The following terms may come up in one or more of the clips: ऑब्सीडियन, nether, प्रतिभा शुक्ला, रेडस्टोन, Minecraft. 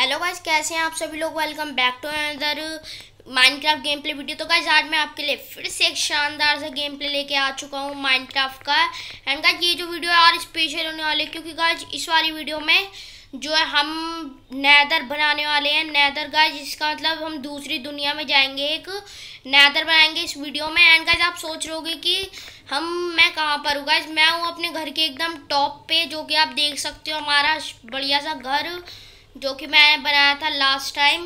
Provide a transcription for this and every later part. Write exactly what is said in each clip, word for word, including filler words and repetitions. Hello guys, कैसे हैं आप सभी लोग। Welcome back to another Minecraft game play video. तो गाइस आज मैं आपके लिए फिर से एक शानदार सा गेम प्ले लेके आ चुका हूँ माइनक्राफ्ट का। एंड गाइस ये जो वीडियो है और स्पेशल होने वाली है, क्योंकि गाइस इस वाली वीडियो में जो है हम नेदर बनाने वाले हैं। नेदर गाइस जिसका मतलब हम दूसरी दुनिया में जाएंगे, एक नेदर बनाएंगे इस वीडियो में। एंड गाइस आप सोच रहे होगे कि हम मैं कहाँ पर हूँ। गाइस मैं हूँ अपने घर के एकदम टॉप पे, जो कि आप देख सकते हो हमारा बढ़िया सा घर जो कि मैंने बनाया था लास्ट टाइम।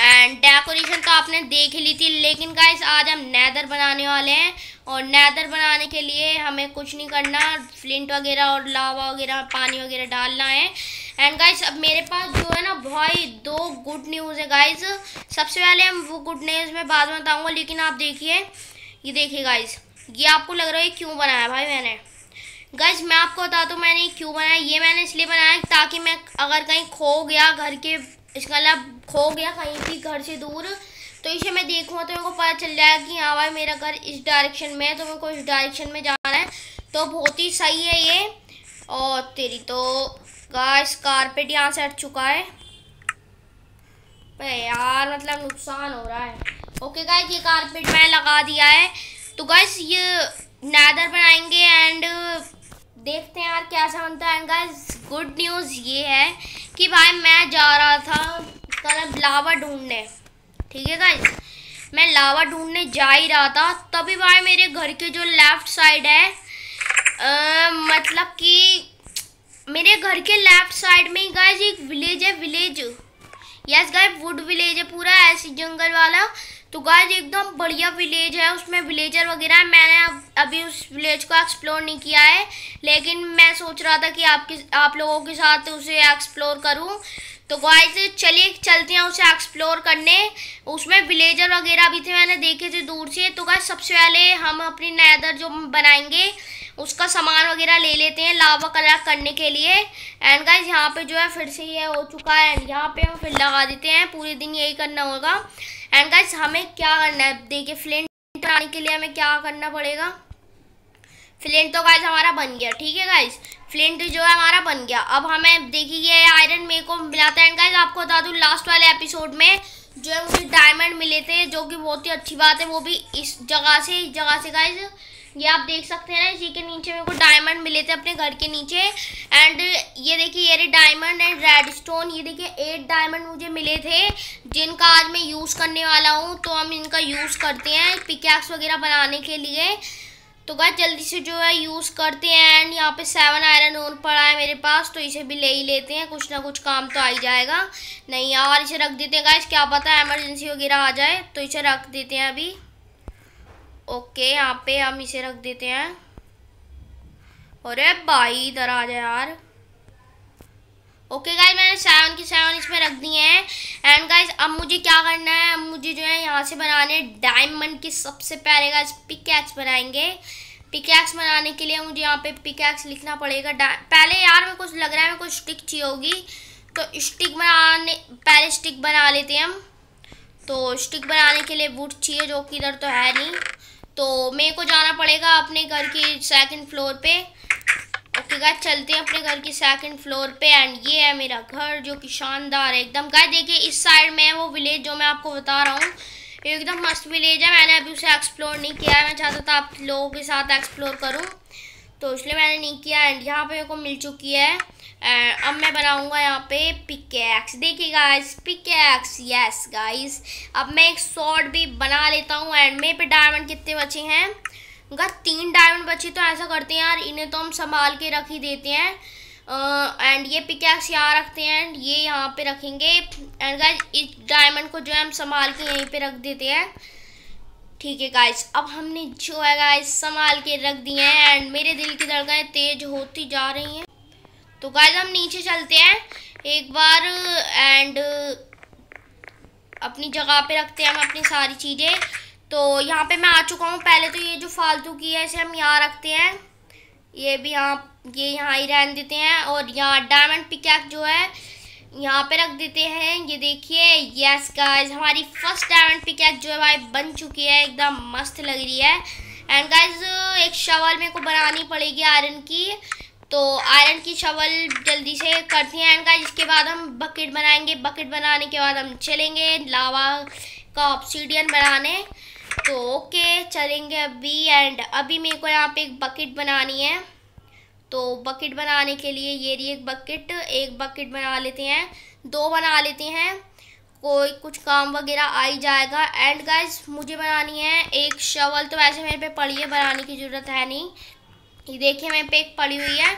एंड डेकोरेशन तो आपने देख ली थी, लेकिन गाइस आज हम नेदर बनाने वाले हैं। और नेदर बनाने के लिए हमें कुछ नहीं करना, फ्लिंट वगैरह और लावा वगैरह पानी वगैरह डालना है। एंड गाइस अब मेरे पास जो है ना भाई दो गुड न्यूज़ है गाइस। सबसे पहले हम वो गुड न्यूज़ में बाद में बताऊँगा, लेकिन आप देखिए ये देखिए गाइस, ये आपको लग रहा है क्यों बनाया भाई मैंने। गाइस मैं आपको बता दूँ मैंने क्यों बनाया। ये मैंने इसलिए बनाया ताकि मैं अगर कहीं खो गया घर के, इसका मतलब खो गया कहीं भी घर से दूर, तो इसे मैं देखूँगा तो मेरे को पता चल जाएगा कि हाँ भाई मेरा घर इस डायरेक्शन में है, तो मेरे को इस डायरेक्शन में जाना है। तो बहुत ही सही है ये। और तेरी तो गाइस कारपेट यहाँ से हट चुका है यार, मतलब नुकसान हो रहा है। ओके गाइस ये कारपेट मैंने लगा दिया है। तो गाइस ये नेदर बनाएंगे एंड देखते हैं यार कैसा बनता है। गाइस गुड न्यूज़ ये है कि भाई मैं जा रहा था कल लावा ढूंढने, ठीक है गाइस। मैं लावा ढूंढने जा ही रहा था तभी भाई मेरे घर के जो लेफ़्ट साइड है, आ, मतलब कि मेरे घर के लेफ़्ट साइड में ही गाइस एक विलेज है। Village yes guys wood village है पूरा, ऐसी जंगल वाला। तो गाइस एकदम बढ़िया विलेज है, उसमें विलेजर वगैरह। मैंने अभी उस विलेज को एक्सप्लोर नहीं किया है, लेकिन मैं सोच रहा था कि आपके आप लोगों के साथ उसे एक्सप्लोर करूं। तो गाइस चलिए चलते हैं उसे एक्सप्लोर करने। उसमें विलेजर वगैरह भी थे, मैंने देखे थे दूर से। तो गाइस सबसे पहले हम अपनी नेदर जो बनाएंगे उसका सामान वगैरह ले लेते हैं लावा कलर करने के लिए। एंड गाइस यहाँ पे जो है फिर से ये हो चुका है, एंड यहाँ पे हम फिर लगा देते हैं। पूरे दिन यही करना होगा। एंड गाइस हमें क्या करना है देखिए, फ्लिंट बनाने के लिए हमें क्या करना पड़ेगा। फ्लिंट तो गाइस हमारा बन गया, ठीक है गाइस, फ्लिंट जो है हमारा बन गया। अब हमें देखिए ये आयरन मेरे को मिला था। एंड गाइस आपको बता दूँ लास्ट वाले एपिसोड में जो है मुझे डायमंड मिले थे, जो कि बहुत ही अच्छी बात है, वो भी इस जगह से इस जगह से गाइस। ये आप देख सकते हैं ना, इसी के नीचे मेरे को डायमंड मिले थे अपने घर के नीचे। एंड ये देखिए ये डायमंड एंड रेडस्टोन, ये देखिए एट डायमंड मुझे मिले थे, जिनका आज मैं यूज़ करने वाला हूँ। तो हम इनका यूज़ करते हैं पिकैक्स वगैरह बनाने के लिए। तो गाइस जल्दी से जो है यूज़ करते हैं। एंड यहाँ पे सेवन आयरन और पड़ा है मेरे पास, तो इसे भी ले ही लेते हैं, कुछ ना कुछ काम तो आ ही जाएगा। नहीं यार इसे रख देते हैं गाइस, क्या पता एमरजेंसी वगैरह आ जाए, तो इसे रख देते हैं अभी। ओके यहाँ पे हम इसे रख देते हैं। अरे भाई इधर आ जाए यार। ओके गाइस मैंने सेवन की सेवन इसमें रख दिए हैं। एंड गाइस अब मुझे क्या करना है, अब मुझे जो है यहाँ से बनाने डायमंड की। सबसे पहले गाइस पिकैक्स बनाएंगे। पिकैक्स बनाने के लिए मुझे यहाँ पे पिकैक्स लिखना पड़ेगा। पहले यार मैं कुछ लग रहा है मैं कुछ स्टिक चाहिए होगी, तो स्टिक बनाने पहले स्टिक बना लेते हैं हम। तो स्टिक बनाने के लिए वुड चाहिए, जो कि इधर तो है नहीं, तो मेरे को जाना पड़ेगा अपने घर की सेकंड फ्लोर पे। ओके गाइस चलते हैं अपने घर की सेकंड फ्लोर पे। एंड ये है मेरा घर जो कि शानदार है एकदम। गाइस देखिए इस साइड में है वो विलेज जो मैं आपको बता रहा हूँ, एकदम मस्त विलेज है। मैंने अभी उसे एक्सप्लोर नहीं किया है, मैं चाहता था आप लोगों के साथ एक्सप्लोर करूँ, तो इसलिए मैंने नहीं किया। एंड यहाँ पर मेरे को मिल चुकी है। एंड अब मैं बनाऊंगा यहाँ पे पिकैक्स। देखिए गाइस पिकैक्स, यस गाइस अब मैं एक शॉर्ट भी बना लेता हूँ। एंड मेरे पे डायमंड कितने बचे हैं, उनका तीन डायमंड बचे। तो ऐसा करते हैं यार इन्हें तो हम संभाल के रख ही देते हैं। एंड ये पिकैक्स यहाँ रखते हैं, एंड ये यहाँ पे रखेंगे। एंड गाइस इस डायमंड को जो है हम संभाल के यहीं पर रख देते हैं, ठीक है गाइस। अब हमने जो है गाइस संभाल के रख दिए हैं। एंड मेरे दिल की धड़कनें तेज होती जा रही हैं। तो गाइस हम नीचे चलते हैं एक बार, एंड अपनी जगह पे रखते हैं हम अपनी सारी चीज़ें। तो यहाँ पे मैं आ चुका हूँ। पहले तो ये जो फालतू की है इसे हम यहाँ रखते हैं, ये भी यहाँ ये यहाँ ही रहने देते हैं। और यहाँ डायमंड पिकैक्स जो है यहाँ पे रख देते हैं, ये देखिए। यस गाइस हमारी फर्स्ट डायमंड पिकैक्स जो है भाई बन चुकी है, एकदम मस्त लग रही है। एंड गाइस एक शवल मेरे को बनानी पड़ेगी आयरन की, तो आयरन की शवल जल्दी से करते हैं एंड गाइस। इसके बाद हम बकेट बनाएंगे। बकेट बनाने के बाद हम चलेंगे लावा का ऑब्सीडियन बनाने। तो ओके चलेंगे अभी। एंड अभी मेरे को यहाँ पे एक बकेट बनानी है, तो बकेट बनाने के लिए ये रही एक बकेट। एक बकेट बना लेते हैं, दो बना लेते हैं, कोई कुछ काम वगैरह आ ही जाएगा। एंड गाइस मुझे बनानी है एक शवल, तो वैसे मेरे पे पड़ी है, बनाने की ज़रूरत है नहीं। ये देखिए मेरे पे एक पड़ी हुई है।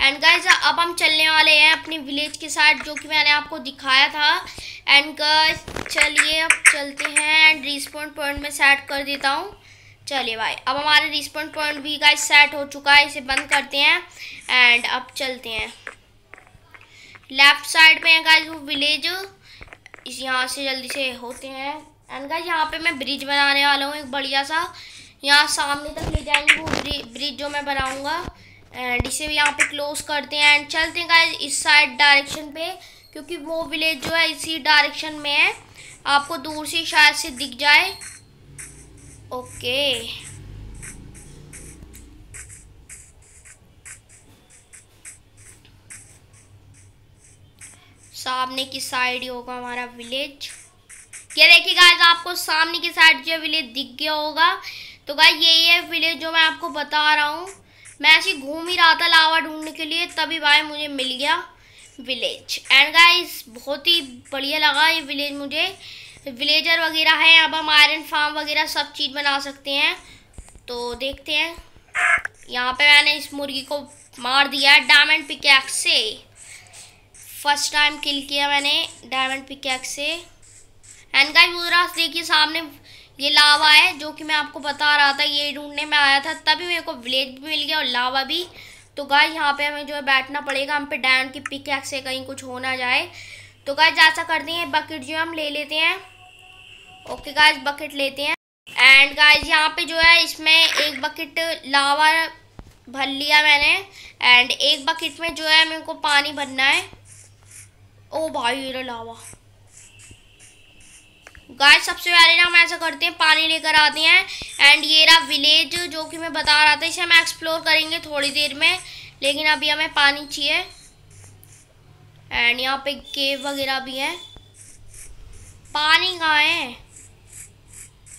एंड गाइस अब हम चलने वाले हैं अपने विलेज के साथ, जो कि मैंने आपको दिखाया था। एंड गाइस चलिए अब चलते हैं। एंड रिस्पॉन पॉइंट में सेट कर देता हूँ। चलिए भाई, अब हमारे रिस्पॉन पॉइंट भी गाइस सेट हो चुका है, इसे बंद करते हैं। एंड अब चलते हैं लेफ़्ट साइड में है गाइस वो विलेज, इस यहाँ से जल्दी से होते हैं। एंड गाइस यहाँ पे मैं ब्रिज बनाने वाला हूँ एक बढ़िया सा, यहाँ सामने तक ले जाएंगे वो ब्रिज जो मैं बनाऊँगा। एंड इसे भी यहाँ पे क्लोज करते हैं एंड चलते हैं गाइस इस साइड डायरेक्शन पे, क्योंकि वो विलेज जो है इसी डायरेक्शन में है, आपको दूर से शायद से दिख जाए। ओके सामने की साइड ही होगा हमारा विलेज। ये देखिए गाइस आपको सामने की साइड जो विलेज दिख गया होगा। तो गाइस यही है विलेज जो मैं आपको बता रहा हूँ। मैं ऐसे घूम ही रहा था लावा ढूंढने के लिए, तभी भाई मुझे मिल गया विलेज। एंड गाइस बहुत ही बढ़िया लगा ये विलेज मुझे। विलेजर वगैरह है, अब हम आयरन फार्म वगैरह सब चीज़ बना सकते हैं। तो देखते हैं, यहाँ पे मैंने इस मुर्गी को मार दिया है डायमंड पिकैक्स से। फर्स्ट टाइम किल किया मैंने डायमंड पिकैक्स से। एंड गाइस वो रास्ते देखिए सामने ये लावा है, जो कि मैं आपको बता रहा था, ये ढूंढने में आया था, तभी मेरे को विलेज भी मिल गया और लावा भी। तो गाइस यहाँ पे हमें जो है बैठना पड़ेगा, हम पे डायमंड की पिकैक्स से कहीं कुछ हो ना जाए। तो गाइस ऐसा करते हैं, बकेट जो हम ले लेते हैं। ओके गाइस बकेट लेते हैं। एंड गाइस यहाँ पे जो है इसमें एक बकेट लावा भर लिया मैंने। एंड एक बकेट में जो है मेरे को पानी भरना है। ओ भाई ये लावा। गाइस सबसे पहले ना हम ऐसा करते हैं, पानी लेकर आते हैं। एंड ये रहा विलेज जो कि मैं बता रहा था, इसे हम एक्सप्लोर करेंगे थोड़ी देर में, लेकिन अभी हमें पानी चाहिए। एंड यहाँ पे केव वगैरह भी है। पानी कहाँ है?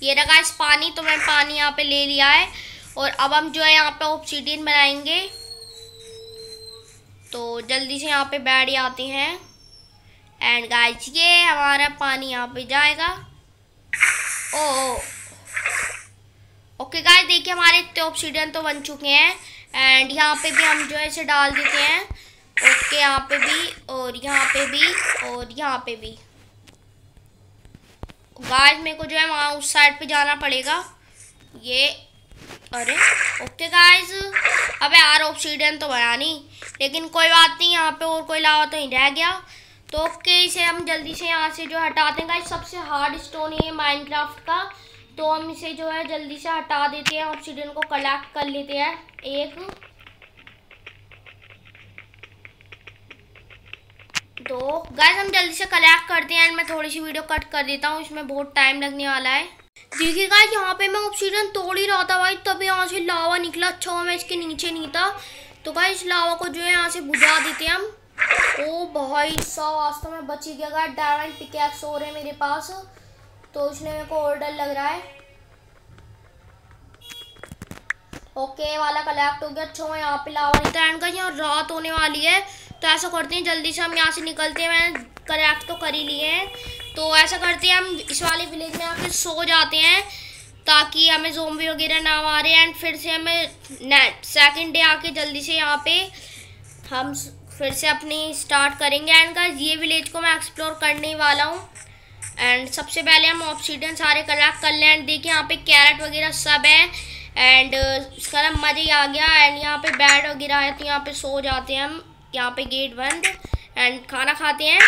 ये रहा गाइस पानी, तो मैं पानी यहाँ पे ले लिया है। और अब हम जो है यहाँ पे ऑब्सीडियन बनाएंगे। तो जल्दी से यहाँ पे बैठ जाते हैं। एंड गाइस ये हमारा पानी यहाँ पे जाएगा। ओ ओके गाइस देखिए हमारे इतने ऑब्सीडियन तो बन चुके हैं। एंड यहाँ पे भी हम जो है इसे डाल देते हैं। ओके यहाँ पे भी और यहाँ पे भी और यहाँ पे भी। गाइस मेरे को जो है वहाँ उस साइड पे जाना पड़ेगा। ये अरे ओके गाइस, अबे यार ऑब्सीडियन तो बना नहीं, लेकिन कोई बात नहीं, यहाँ पे और कोई लावा तो नहीं रह गया। तो ओके इसे हम जल्दी से यहाँ से जो हटाते हैं। गाइस सबसे हार्ड स्टोन है माइनक्राफ्ट का, तो हम इसे जो है जल्दी से हटा देते हैं। ऑब्सीडियन को कलेक्ट कर लेते हैं एक, तो गाइस हम जल्दी से कलेक्ट करते हैं। एंड मैं थोड़ी सी वीडियो कट कर देता हूँ, इसमें बहुत टाइम लगने वाला है। देखिए गाइस यहाँ पे मैं ऑब्सीडियन तोड़ ही रहा था भाई, तभी यहाँ से लावा निकला। अच्छा हुआ मैं इसके नीचे नहीं था। तो गाइस लावा को जो है यहाँ से बुझा देते हैं हम। ओ भाई साहब वास्तव में बच ही गया। गाइस डायमंड पिकैक्स हो रहे मेरे पास, तो इसलिए मेरे को और डर लग रहा है। ओके वाला कलेक्ट हो गया। अच्छा हुआ यहाँ पे लावा नहीं था। एंड गाइस यहाँ रात होने वाली है, तो ऐसा करते हैं जल्दी से हम यहाँ से निकलते हैं। मैंने कलेक्ट तो कर ही लिए हैं, तो ऐसा करते हैं हम इस वाले विलेज में आके सो जाते हैं, ताकि हमें ज़ोंबी वगैरह ना मारे। एंड फिर से हमें नेक्स्ट सेकंड डे आके जल्दी से यहाँ पे हम फिर से अपनी स्टार्ट करेंगे। एंड गाइस ये विलेज को मैं एक्सप्लोर करने ही वाला हूँ। एंड सबसे पहले हम ऑब्सीडियन सारे कलेक्ट कर लें। एंड देखिए यहाँ पे कैरेट वगैरह सब है। एंड इसका ना मज़ा ही आ गया। एंड यहाँ पे बेड वगैरह है, तो यहाँ पे सो जाते हैं हम। यहाँ पे गेट बंद। एंड खाना खाते हैं।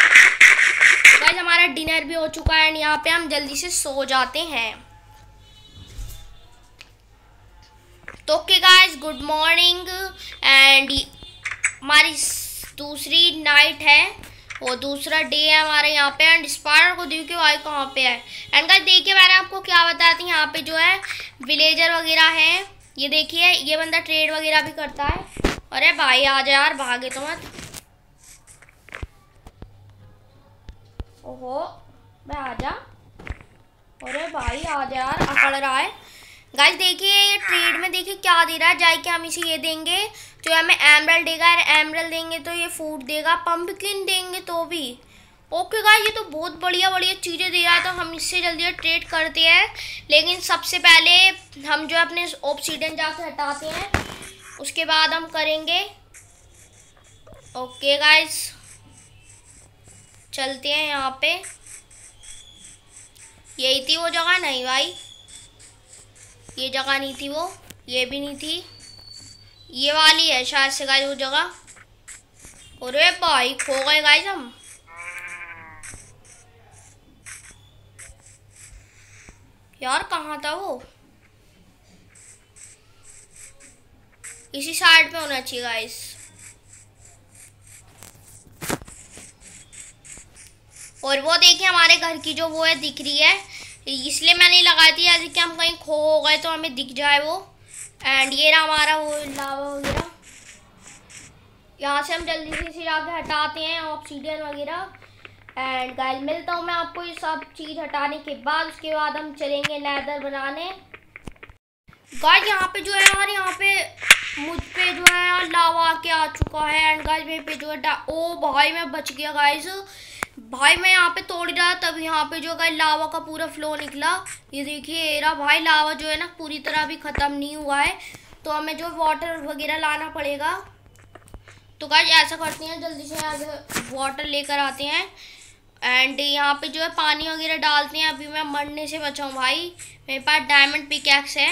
गाइस हमारा डिनर भी हो चुका है। एंड यहाँ पे हम जल्दी से सो जाते हैं। तो okay guys good morning. And हमारी दूसरी नाइट है और दूसरा डे है हमारे यहाँ पे। एंड स्पाइडर को देखिए भाई कहाँ पे है। एंड गाइस देखिए मैंने आपको क्या बताया था, यहाँ पे जो है विलेजर वगैरह है। ये देखिए ये बंदा ट्रेड वगैरह भी करता है। अरे भाई आजा यार, भागे तो मत। ओहो मैं आजा, अरे भाई आजा यार, अकड़ रहा है। गाइस देखिए ये ट्रेड में देखिए क्या दे रहा है, जाके हम इसे ये देंगे जो हमें एमरल्ड देगा, एमरल्ड देंगे तो ये फूड देगा, पंपकिन देंगे तो भी। ओके गाइस ये तो बहुत बढ़िया बढ़िया चीज़ें दे रहा है, तो हम इससे जल्दी ट्रेड करते हैं। लेकिन सबसे पहले हम जो अपने ऑब्सीडियन जाके हटाते हैं, उसके बाद हम करेंगे। ओके गाइस चलते हैं, यहाँ पे यही थी वो जगह। नहीं भाई ये जगह नहीं थी, वो ये भी नहीं थी, ये वाली है शायद से गाइस वो जगह। अरे भाई खो गए गाइस हम। यार कहाँ था वो? इसी साइड पे होना चाहिए गाइस। और वो देखिए हमारे घर की जो वो है दिख रही है, इसलिए मैंने लगाई थी यार कि हम कहीं खो हो गए तो हमें दिख जाए वो। एंड ये रहा हमारा वो लावा वगैरह, यहाँ से हम जल्दी से इसे जाके हटाते हैं ऑब्सीडियन वगैरह। एंड गाइस मिलता हूँ मैं आपको ये सब चीज़ हटाने के बाद, उसके बाद हम चलेंगे नैदर बनाने। गाइस यहाँ पे जो है यार, यहाँ पे मुझ पे जो है यार लावा के आ चुका है। एंड गाइस मेरे पे जो है, ओ भाई मैं बच गया गाइस। भाई मैं यहाँ पे तोड़ रहा तब यहाँ पे जो है लावा का पूरा फ्लो निकला। ये देखिए एरा भाई लावा जो है ना पूरी तरह भी ख़त्म नहीं हुआ है, तो हमें जो वाटर वगैरह लाना पड़ेगा। तो गाइस ऐसा करते हैं जल्दी से यहाँ वाटर लेकर आते हैं। एंड यहाँ पे जो है पानी वगैरह डालते हैं। अभी मैं मरने से बचाऊँ भाई, मेरे पास डायमंड पिकैक्स है।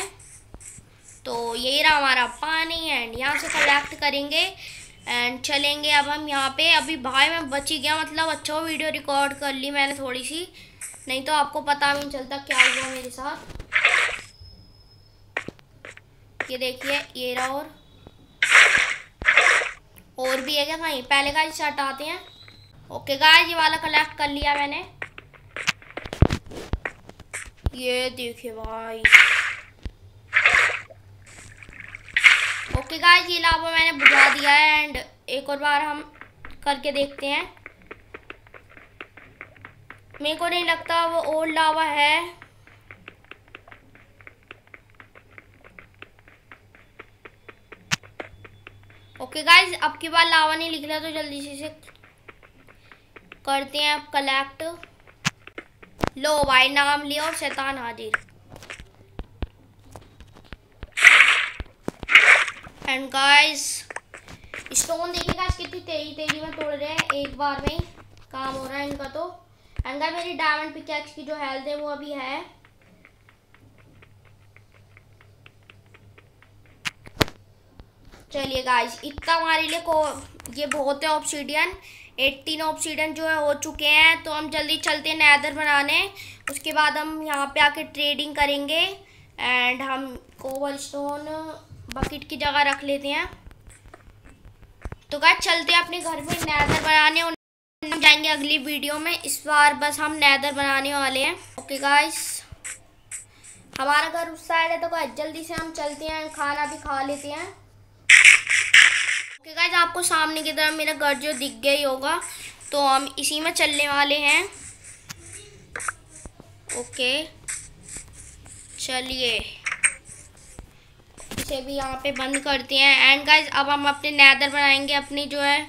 तो यही रहा हमारा पानी, एंड यहाँ से कलेक्ट करेंगे एंड चलेंगे अब हम यहाँ पे। अभी भाई मैं बच ही गया, मतलब अच्छा वीडियो रिकॉर्ड कर ली मैंने थोड़ी सी, नहीं तो आपको पता भी नहीं चलता क्या हुआ मेरे साथ। ये देखिए ये रहा, और और भी है क्या कहीं? पहले गाइस हटाते हैं। ओके गाइस ये वाला कलेक्ट कर लिया मैंने। ये देखिए भाई, ओके गाइस ये लावा मैंने बुझा दिया है। एंड एक और बार हम करके देखते हैं। मेरे को नहीं लगता वो और लावा है। ओके गाइस अब की बार लावा नहीं निकला, तो जल्दी से इसे करते हैं अब कलेक्ट। लो भाई नाम लिया और शैतान हाजिर। एंड गाइस स्टोन देखिए गाइस कितनी तेजी तेजी में तोड़ रहे हैं, एक बार में काम हो रहा है इनका तो। एंड गाइस मेरी डायमंड पिकैक्स की जो हेल्थ है वो अभी है। चलिए गाइस इतना हमारे लिए को ये बहुत है ऑब्सीडियन, अठारह ऑब्सीडियन जो है हो चुके हैं। तो हम जल्दी चलते हैं नैदर बनाने, उसके बाद हम यहाँ पे आके ट्रेडिंग करेंगे। एंड हम कोबल स्टोन बकेट की जगह रख लेते हैं। तो गाइस चलते हैं अपने घर में नैदर बनाने, और हम जाएंगे अगली वीडियो में। इस बार बस हम नैदर बनाने वाले हैं। ओके गाइस हमारा घर उस साइड है, तो गाइस जल्दी से हम चलते हैं, खाना भी खा लेते हैं। ओके गाइस आपको सामने की तरफ मेरा घर जो दिख गया ही होगा, तो हम इसी में चलने वाले हैं। ओके चलिए से भी यहाँ पे बंद करते हैं। एंड गाइस अब हम अपने नैदर बनाएंगे, अपनी जो है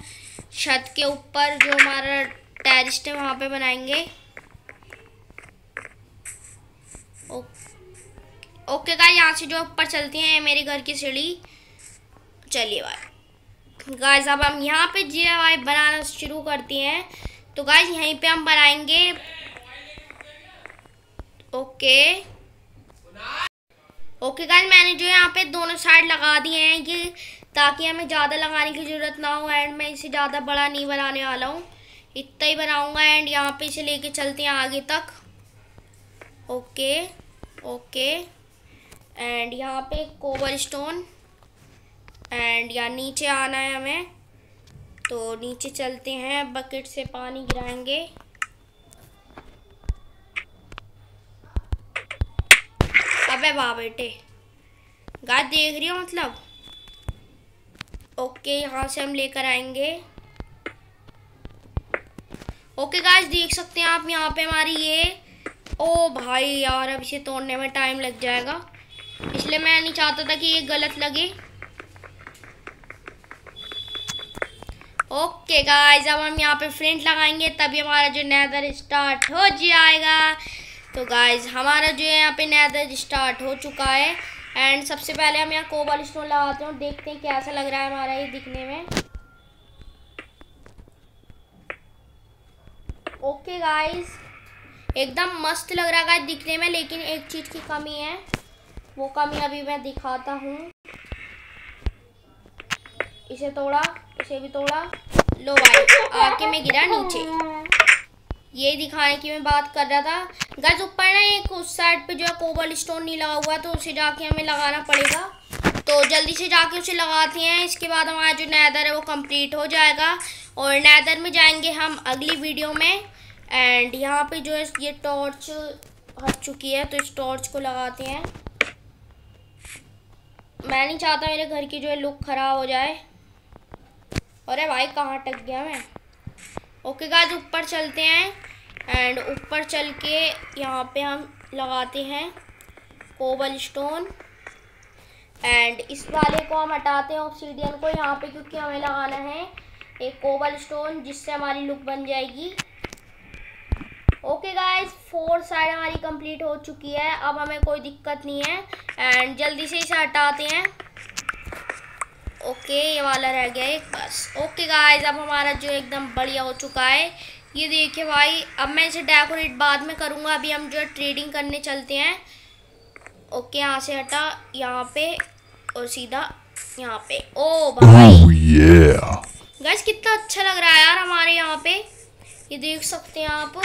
छत के ऊपर जो हमारा टेरेस है वहाँ पे बनाएंगे। ओके ओके गाइस यहाँ से जो ऊपर चलते हैं मेरे घर की सीढ़ी। चलिए भाई गाइस अब हम यहाँ पे जी वाई बनाना शुरू करते हैं। तो गाइस यहीं पे हम बनाएंगे। ओके ओके गाइस मैंने जो यहाँ पे दोनों साइड लगा दिए हैं कि ताकि हमें ज़्यादा लगाने की ज़रूरत ना हो। एंड मैं इसे ज़्यादा बड़ा नहीं बनाने वाला हूँ, इतना ही बनाऊँगा। एंड यहाँ पे इसे लेके चलते हैं आगे तक। ओके ओके एंड यहाँ पे कोबल स्टोन, एंड यहाँ नीचे आना है हमें, तो नीचे चलते हैं। बकेट से पानी गिराएंगे। वाह बेटे गाइस देख रही हो, मतलब ओके यहाँ से हम लेकर आएंगे। ओके गाइस देख सकते हैं आप यहाँ पे हमारी ये, ओ भाई यार अब इसे तोड़ने में टाइम लग जाएगा, इसलिए मैं नहीं चाहता था कि ये गलत लगे। ओके गाइस अब हम यहाँ पे फ्रेंड लगाएंगे तभी हमारा जो नेदर स्टार्ट हो जाएगा। तो गाइस हमारा जो है यहाँ पे नेदर स्टार्ट हो चुका है। एंड सबसे पहले हम यहाँ कोबाल स्टोन लगाते हैं और देखते हैं कैसा लग रहा है हमारा ये दिखने में। ओके गाइस एकदम मस्त लग रहा है दिखने में, लेकिन एक चीज़ की कमी है, वो कमी अभी मैं दिखाता हूँ। इसे तोड़ा, इसे भी तोड़ा, लो भाई आके मैं गिरा नीचे। ये दिखाने की मैं बात कर रहा था गाइस, ऊपर ना एक उस साइड पे जो है कोबाल स्टोन नहीं लगा हुआ तो उसे जाके हमें लगाना पड़ेगा। तो जल्दी से जाके उसे लगाते हैं, इसके बाद हमारा जो नेदर है वो कंप्लीट हो जाएगा और नेदर में जाएंगे हम अगली वीडियो में। एंड यहाँ पे जो है ये टॉर्च हट चुकी है तो इस टॉर्च को लगाते हैं। मैं नहीं चाहता मेरे घर की जो है लुक ख़राब हो जाए। अरे भाई कहाँ अटक गया मैं। ओके गाइस ऊपर चलते हैं एंड ऊपर चल के यहाँ पे हम लगाते हैं कोबल स्टोन। एंड इस वाले को हम हटाते हैं ऑब्सीडियन को यहाँ पे, क्योंकि हमें लगाना है एक कोबल स्टोन जिससे हमारी लुक बन जाएगी। ओके गाइस फोर साइड हमारी कंप्लीट हो चुकी है, अब हमें कोई दिक्कत नहीं है। एंड जल्दी से इसे हटाते हैं। ओके ये वाला रह गया एक बस। ओके गाइस अब हमारा जो एकदम बढ़िया हो चुका है, ये देखिए भाई। अब मैं इसे डेकोरेट बाद में करूँगा, अभी हम जो ट्रेडिंग करने चलते हैं। ओके यहाँ से हटा यहाँ पे और सीधा यहाँ पे। ओ भाई oh, yeah. गाइस कितना अच्छा लग रहा है यार हमारे यहाँ पे, ये देख सकते हैं आप।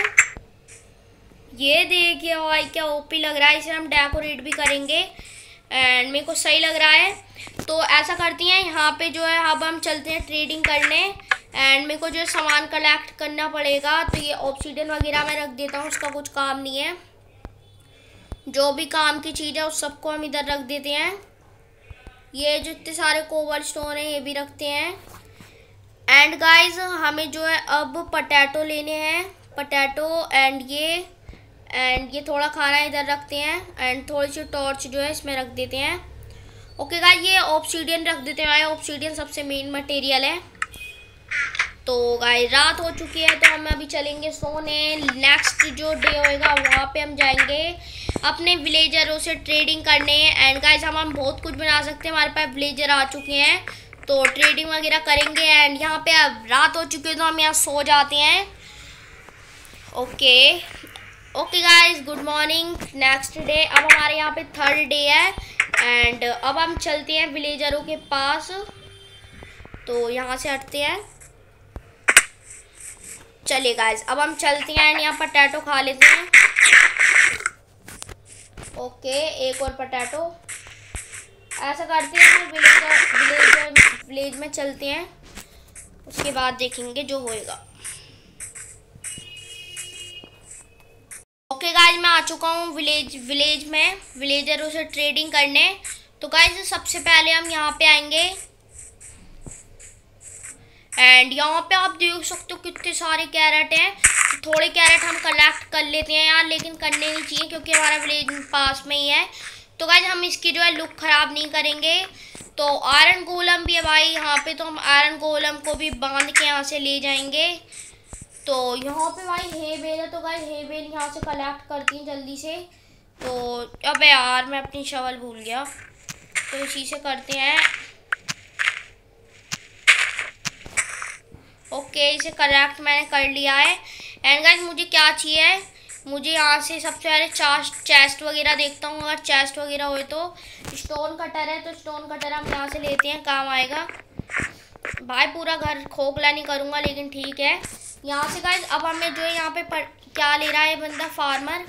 ये देखिए भाई क्या ओपी लग रहा है, इसे हम डेकोरेट भी करेंगे एंड मेरे को सही लग रहा है। तो ऐसा करती हैं यहाँ पे जो है अब हम चलते हैं ट्रेडिंग करने। एंड मेरे को जो है सामान कलेक्ट करना पड़ेगा, तो ये ऑब्सीडियन वगैरह मैं रख देता हूँ, उसका कुछ काम नहीं है। जो भी काम की चीज़ है उस सबको हम इधर रख देते हैं। ये जो इतने सारे कोबाल्ट स्टोन हैं ये भी रखते हैं। एंड गाइज हमें जो है अब पोटैटो लेने हैं, पोटैटो एंड ये एंड ये थोड़ा खाना इधर रखते हैं। एंड थोड़ी सी टॉर्च जो है इसमें रख देते हैं। ओके गाइस ये ऑब्सीडियन रख देते हैं, भाई ऑब्सीडियन सबसे मेन मटेरियल है। तो गाइस रात हो चुकी है तो हम अभी चलेंगे सोने। नेक्स्ट जो डे होएगा वहाँ पे हम जाएंगे अपने विलेजरों से ट्रेडिंग करने। एंड गाइस हम हम बहुत कुछ बना सकते हैं, हमारे पास विलेजर आ चुके हैं तो ट्रेडिंग वगैरह करेंगे। एंड यहाँ पे अब रात हो चुकी है तो हम यहाँ सो जाते हैं। Okay okay guys good morning. Next day अब हमारे यहाँ पे थर्ड डे है एंड अब हम चलते हैं विलेजरों के पास। तो यहाँ से हटते हैं, चलिए गाइस अब हम चलते हैं एंड यहाँ पोटैटो खा लेते हैं। ओके एक और पोटैटो। ऐसा करते हैं विलेजर विलेजर विलेज में चलते हैं, उसके बाद देखेंगे जो होएगा। ओके okay गाइज मैं आ चुका हूँ विलेज विलेज में विलेजरों से ट्रेडिंग करने। तो गाइज सबसे पहले हम यहाँ पे आएंगे एंड यहाँ पे आप देख सकते हो कितने सारे कैरेट हैं। थोड़े कैरेट हम कलेक्ट कर लेते हैं यार, लेकिन करने नहीं चाहिए क्योंकि हमारा विलेज पास में ही है। तो गाइज हम इसकी जो है लुक ख़राब नहीं करेंगे। तो आयरन गोलम भी है भाई यहाँ पे, तो हम आयरन गोलम को भी बांध के यहाँ से ले जाएंगे। तो यहाँ पे भाई हे बेल है, तो गाइस हे बेल यहाँ से कलेक्ट करती हैं जल्दी से। तो अबे यार मैं अपनी शवल भूल गया, तो इसी से करते हैं। ओके इसे कलेक्ट मैंने कर लिया है। एंड गाइस मुझे क्या चाहिए, मुझे यहाँ से सबसे पहले चास्ट चेस्ट वगैरह देखता हूँ, अगर चेस्ट वगैरह हो तो। स्टोन कटर है तो स्टोन कटर हम यहाँ से लेते हैं, काम आएगा। भाई पूरा घर खोखला नहीं करूँगा लेकिन ठीक है। यहाँ से गाइस अब हमें जो है यहाँ पे पर, क्या ले रहा है बंदा, फार्मर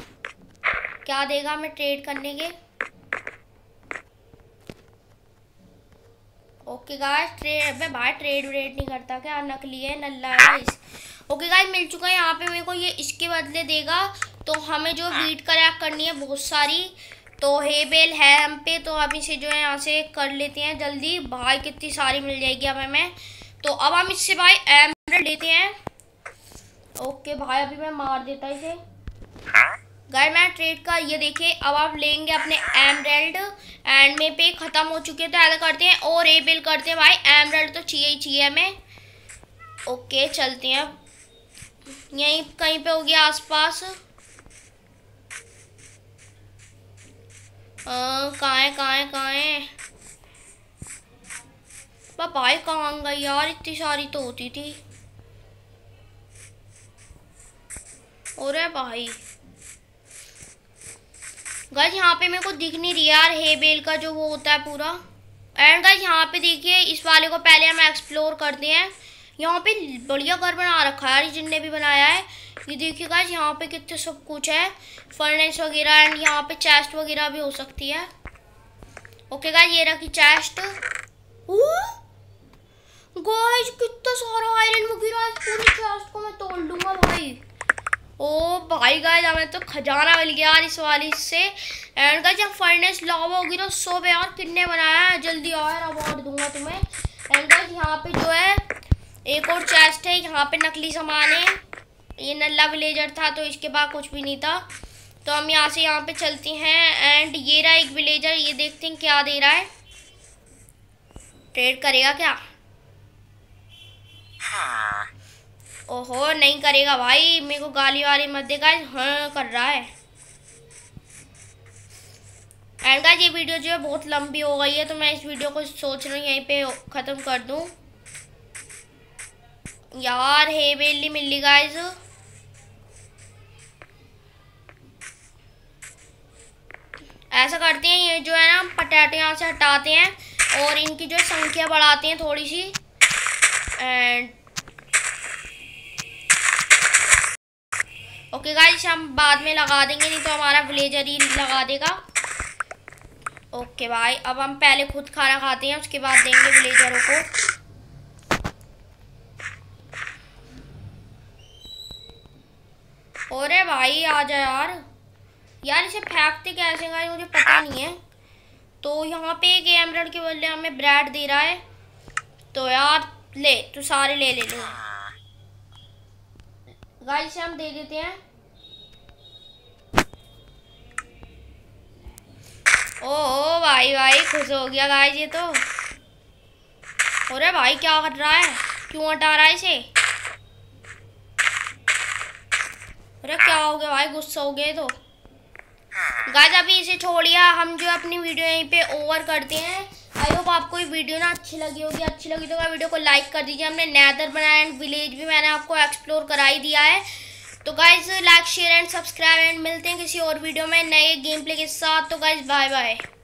क्या देगा हमें ट्रेड करने के। ओके गाइस ट्रेड, भाई ट्रेड व्रेड नहीं करता क्या, नकली है नल्ला है गाइस। ओके गाइस मिल चुका है यहाँ पे मेरे को, ये इसके बदले देगा। तो हमें जो वीट कलेक्ट करनी है बहुत सारी, तो हे बेल है हम पे, तो हम इसे जो है यहाँ से कर लेते हैं जल्दी। भाई कितनी सारी मिल जाएगी हमें। मैं तो अब हम इससे भाई एमराल्ड लेते हैं। ओके भाई अभी मैं मार देता इसे। गाय मैं ट्रेड का ये देखिए, अब आप लेंगे अपने एमराल्ड एंड में पे ख़त्म हो चुके हैं तो ऐसा करते हैं और हे बेल करते हैं भाई। एमराल्ड तो चाहिए ही चाहिए हमें। ओके चलते हैं, अब यहीं कहीं पे हो गया आसपास। कहाँ है कहाँ है कहाँ है भाई, कहाँ गई यार? इतनी सारी तो होती थी। और भाई गाइस यहाँ पे मेरे को दिख नहीं रही यार हे बेल का जो वो होता है पूरा। एंड गाइस यहाँ पे देखिए, इस वाले को पहले हम एक्सप्लोर करते हैं। यहाँ पे बढ़िया घर बना रखा है यार जिनने भी बनाया है। ये देखिए गाइस यहाँ पे कितने सब कुछ है, फर्नेस वगैरह एंड यहाँ पे चेस्ट वगैरह भी हो सकती है। ओके गाइस ये रखी चेस्ट। गाइस कितना सारा आयरन वगैरह, पूरी चेस्ट को मैं तोड़ लूंगा भाई। ओ भाई गाइस हमें तो खजाना मिल गया यार इस वाली से। एंड गाइस यहाँ फर्नेस लावा वगैरह सब है यार। कितने बनाया है, जल्दी आओ यार अवार्ड दूंगा तुम्हें। एंड गाइस यहाँ पे जो है एक और चेस्ट है, यहाँ पे नकली सामान है। ये नल्ला विलेजर था तो इसके बाद कुछ भी नहीं था। तो हम यहाँ से यहाँ पे चलते हैं। एंड ये रहा एक विलेजर, ये देखते हैं क्या दे रहा है, ट्रेड करेगा क्या? हाँ। ओहो नहीं करेगा भाई, मेरे को गाली वाली मत देगा। हाँ कर रहा है। एंड गाइस ये वीडियो जो है बहुत लंबी हो गई है तो मैं इस वीडियो को सोच रही हूँ यहीं पर ख़त्म कर दूँ यार। हे बेल नहीं मिली गाइज। ऐसा करते हैं ये जो है ना पटेटो यहाँ से हटाते हैं और इनकी जो संख्या बढ़ाते हैं थोड़ी सी। एंड ओके गाइज हम बाद में लगा देंगे, नहीं तो हमारा विलेजर ही लगा देगा। ओके भाई अब हम पहले खुद खाना खाते हैं, उसके बाद देंगे विलेजरों को। अरे भाई आ जा यार। यार इसे फेंकते कैसे गाइस मुझे पता नहीं है। तो यहाँ पे एक एमराल्ड के बदले हमें ब्रेड दे रहा है, तो यार ले तू सारे ले ले ले गाइस हम दे देते हैं। ओहो भाई भाई खुश हो गया गाइस ये तो। अरे भाई क्या कर रहा है, क्यों हटा रहा है इसे? अरे क्या हो गया भाई, गुस्सा हो गए। तो गाइस अभी इसे छोड़िया, हम जो अपनी वीडियो यहीं पे ओवर करते हैं। आई होप आपको ये वीडियो ना अच्छी लगी होगी। अच्छी लगी तो वीडियो को लाइक कर दीजिए। हमने नेदर बनाया एंड विलेज भी मैंने आपको एक्सप्लोर करा ही दिया है। तो guys like share and subscribe and मिलते हैं किसी और वीडियो में नए गेम प्ले के साथ। तो गाइस बाय बाय।